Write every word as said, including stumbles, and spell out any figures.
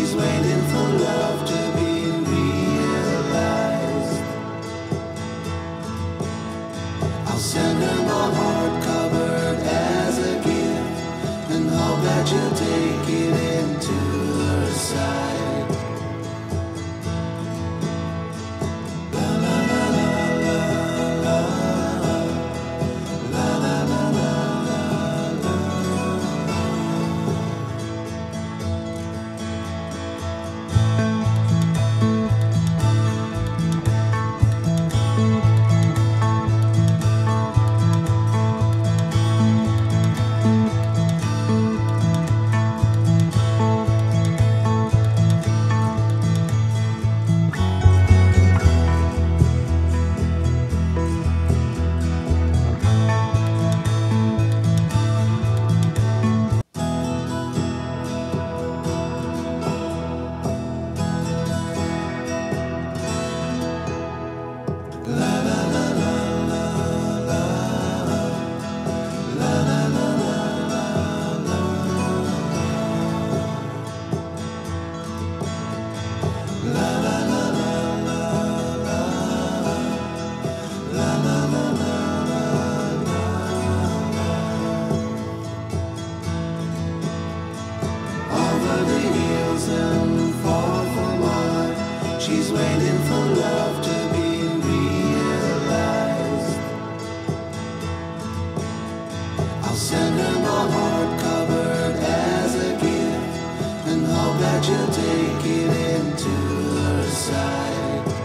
She's waiting for love to be realized. I'll send her my heart covered as a gift, and hope that you'll take it into her side. She's waiting for love to be realized. I'll send her my heart covered as a gift, and hope that you'll take it into her side.